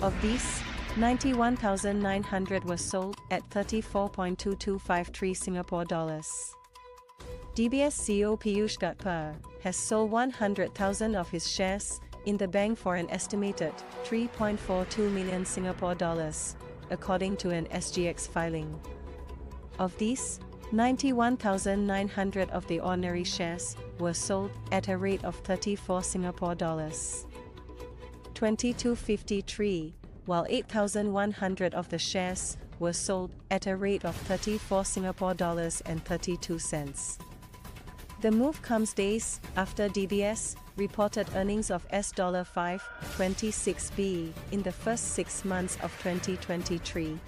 Of these, 91,900 were sold at 34.2253 Singapore dollars. DBS CEO Piyush Gupta has sold 100,000 of his shares in the bank for an estimated 3.42 million Singapore dollars, according to an SGX filing. Of these, 91,900 of the ordinary shares were sold at a rate of 34 Singapore dollars, 22.53, while 8,100 of the shares were sold at a rate of 34 Singapore dollars and 32 cents. The move comes days after DBS reported earnings of S$5.26 billion in the first 6 months of 2023.